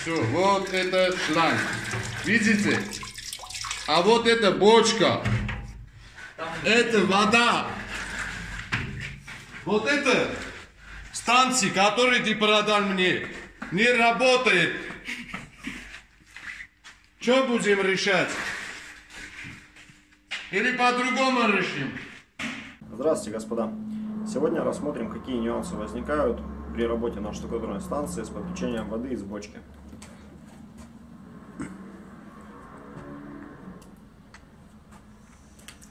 Все, вот это шланг. Видите? А вот эта бочка. Это вода. Вот это станции, которые ты продал мне, не работает. Что будем решать? Или по-другому решим? Здравствуйте, господа. Сегодня рассмотрим, какие нюансы возникают при работе на штукатурной станции с подключением воды из бочки.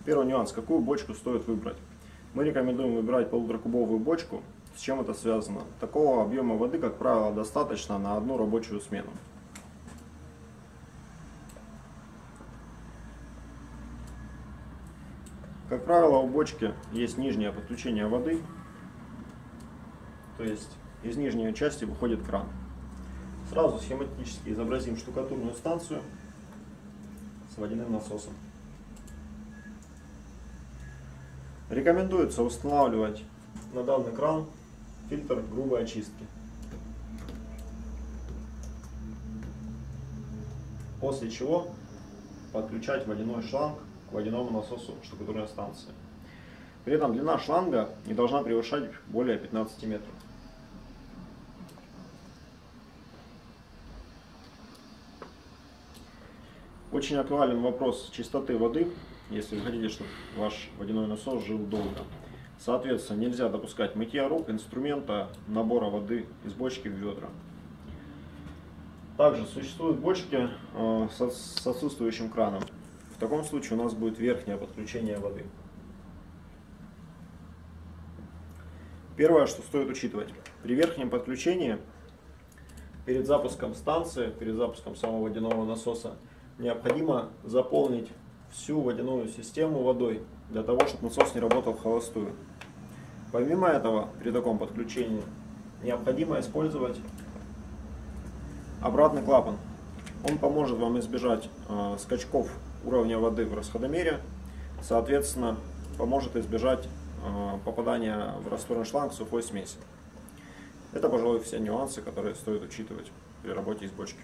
Первый нюанс. Какую бочку стоит выбрать? Мы рекомендуем выбирать 1,5-кубовую бочку. С чем это связано? Такого объема воды, как правило, достаточно на одну рабочую смену. Как правило, у бочки есть нижнее подключение воды, то есть из нижней части выходит кран. Сразу схематически изобразим штукатурную станцию с водяным насосом. Рекомендуется устанавливать на данный кран фильтр грубой очистки. После чего подключать водяной шланг к водяному насосу штукатурной станции. При этом длина шланга не должна превышать более 15 метров. Очень актуален вопрос чистоты воды, если вы хотите, чтобы ваш водяной насос жил долго. Соответственно, нельзя допускать мытья рук, инструмента, набора воды из бочки в ведра. Также существуют бочки с отсутствующим краном. В таком случае у нас будет верхнее подключение воды. Первое, что стоит учитывать. При верхнем подключении, перед запуском станции, перед запуском самого водяного насоса, необходимо заполнить всю водяную систему водой, для того, чтобы насос не работал вхолостую. Помимо этого, при таком подключении, необходимо использовать обратный клапан. Он поможет вам избежать скачков уровня воды в расходомере, соответственно, поможет избежать попадания в растворенный шланг сухой смеси. Это, пожалуй, все нюансы, которые стоит учитывать при работе из бочки.